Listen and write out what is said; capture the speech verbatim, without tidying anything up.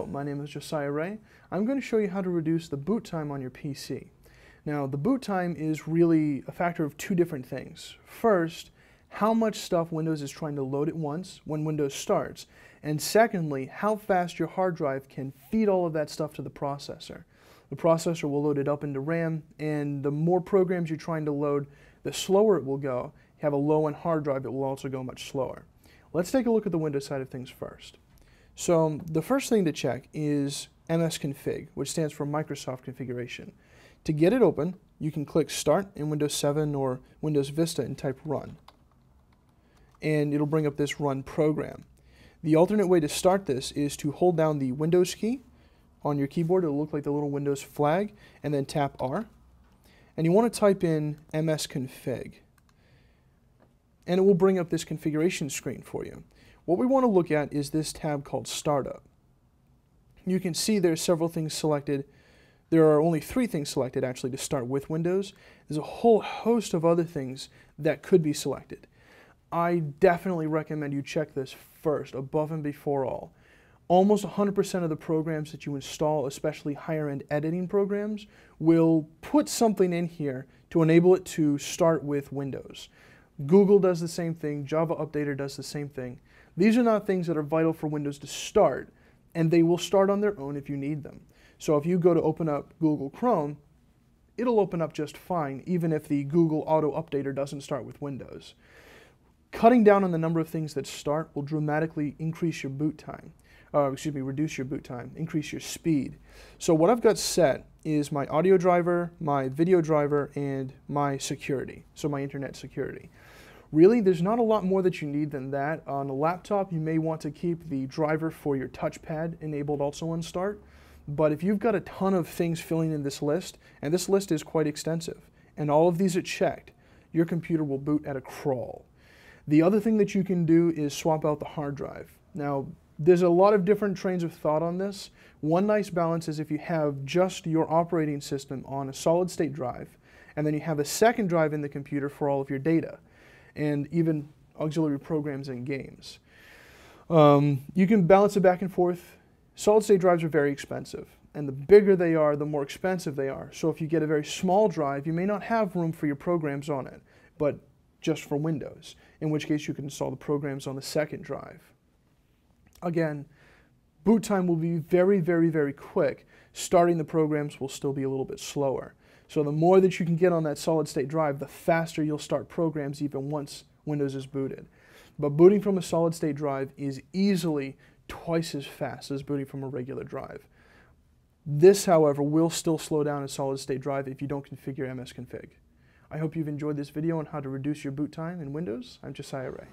Hello, my name is Josiah Rea. I'm going to show you how to reduce the boot time on your P C. Now, the boot time is really a factor of two different things. First, how much stuff Windows is trying to load at once when Windows starts. And secondly, how fast your hard drive can feed all of that stuff to the processor. The processor will load it up into RAM, and the more programs you're trying to load, the slower it will go. You have a low-end hard drive, it will also go much slower. Let's take a look at the Windows side of things first. So the first thing to check is MSConfig, which stands for Microsoft Configuration. To get it open, you can click Start in Windows seven or Windows Vista and type Run. And it'll bring up this Run program. The alternate way to start this is to hold down the Windows key on your keyboard. It'll look like the little Windows flag, and then tap R. And you want to type in MSConfig. And it will bring up this configuration screen for you. What we want to look at is this tab called Startup. You can see there are several things selected. There are only three things selected, actually, to start with Windows. There's a whole host of other things that could be selected. I definitely recommend you check this first, above and before all. Almost one hundred percent of the programs that you install, especially higher-end editing programs, will put something in here to enable it to start with Windows. Google does the same thing, Java Updater does the same thing. These are not things that are vital for Windows to start, and they will start on their own if you need them. So if you go to open up Google Chrome, it'll open up just fine, even if the Google Auto Updater doesn't start with Windows. Cutting down on the number of things that start will dramatically increase your boot time. Uh, excuse me, reduce your boot time, increase your speed. So what I've got set is my audio driver, my video driver, and my security, so my internet security. Really, there's not a lot more that you need than that. On a laptop, you may want to keep the driver for your touchpad enabled also on start, but if you've got a ton of things filling in this list, and this list is quite extensive, and all of these are checked, your computer will boot at a crawl. The other thing that you can do is swap out the hard drive. Now, there's a lot of different trains of thought on this. One nice balance is if you have just your operating system on a solid state drive, and then you have a second drive in the computer for all of your data, and even auxiliary programs and games. Um, you can balance it back and forth. Solid state drives are very expensive, and the bigger they are, the more expensive they are. So if you get a very small drive, you may not have room for your programs on it, but just for Windows, in which case you can install the programs on the second drive. Again, boot time will be very, very, very quick. Starting the programs will still be a little bit slower. So the more that you can get on that solid state drive, the faster you'll start programs even once Windows is booted. But booting from a solid state drive is easily twice as fast as booting from a regular drive. This, however, will still slow down a solid state drive if you don't configure MSConfig. I hope you've enjoyed this video on how to reduce your boot time in Windows. I'm Josiah Rea.